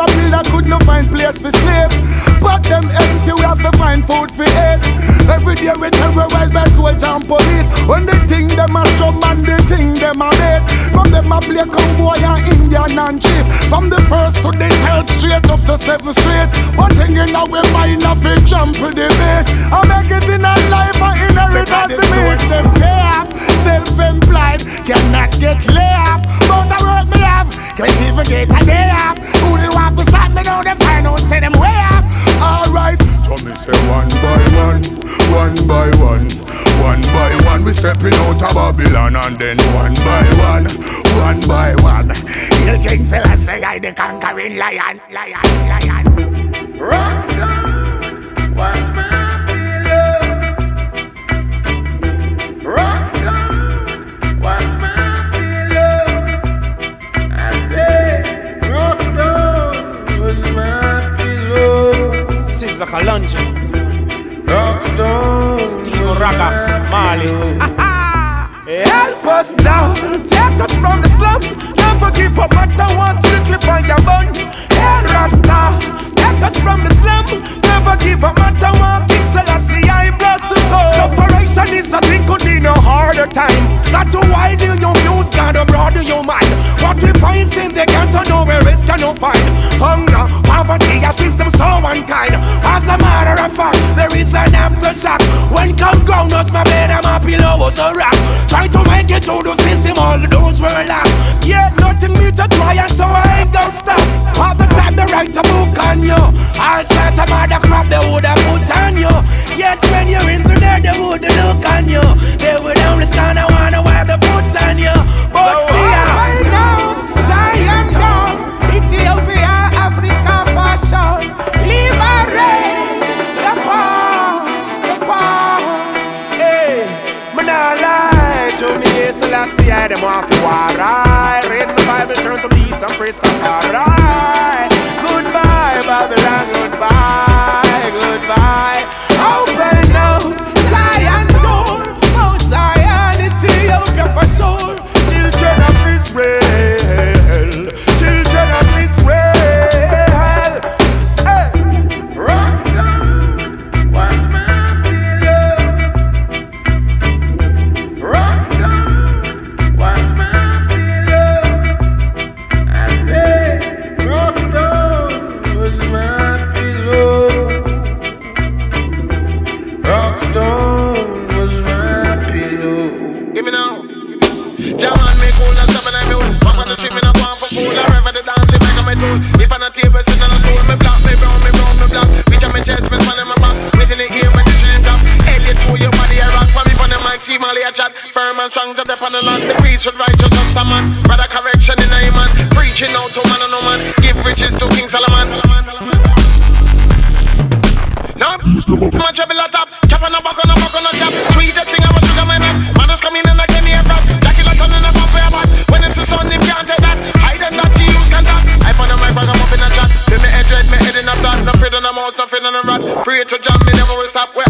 my pillar could no find place for sleep. But them empty, we have to find food for eat. Every day we terrorize by soldiers and police. When they think them a strum and they think them a bait. From them a play cowboy and Indian and chief. From the first to the third straight of the 7th street. One thing in our mind of a jump to the base. I make it in a life I inherit as the mate. Them pay off, self-employed, cannot get laid off. But I work me off, can't even get a day off. Who do want to stop me now? Them find out, say them way off. Alright, Tommy say one by one, one by one, one by one. We stepping out of Babylon and then one by one, one by one. He'll King fella say I the conquering lion, lion, lion. Rockstar, was my pillow. Rockstar, was my pillow. I say, Rockstar, was my pillow. Sizzla Kalonji, Rockstar, Steve Raga, Mali. Help us now, take us from the slum. Never give up matter what strictly for your bun. Help us now, take us from the slum. Never give up matter what King Selassie I bless us all. Separation is a thing could be no harder time. Got to widen your views, gotta broaden your mind. What we find in the ghetto nowhere else cannot find. Hunger, poverty, a system so unkind. As a matter of fact, there is an aftershock. When come ground us, my bed and my pillow was a rock. Try to make it through the system, all the doors were locked. Yeah, nothing me to try and so I ain't gon' stop. All the time they write a book on you. All sorts of other crap they woulda put on you. Yet when you're in the day, they woulda look on you. They would only stand and wanna wipe the foot on you. But so see ya right now, Zion down, Ethiopia, Africa for sure. Liberate the poor, the poor. Hey, man I lie. Selassie, I them off you, alright. Read the Bible, turn to leads and praise them, alright. Goodbye, Babylon, goodbye, goodbye. Open up, Zion door, Mount Zion, Ethiopia for sure. Children of Israel, children of Israel. Hey, Rockstar, was my pillow. Rockstar. If I'm not here, but still not alone. Me black, me brown, me brown, me black. Bitch, I'm in chest, me span in my back. Within the ear, when the dream drop. Elliot, through your body, I rock. For me, for the mic, see Molly, I chat. Firm and strong, to death on the land. The priest with righteousness, a man. Brother, correction in a man. Preaching out to man and no man. Give riches to King Solomon. No, my trouble at top. Cap on the back, on the back, on the cap. Sweetest thing I was to my neck. Man, just come in and I give me a rap. Jackie, like on in a pop, where I when it's the sun, if you can't take that. I did not see you can talk. I found a mic bag, I'm up in a chat. With me head red, me head in a blast. No fear, no mouth, no fear, no rat. Free to jam, me never will stop. Where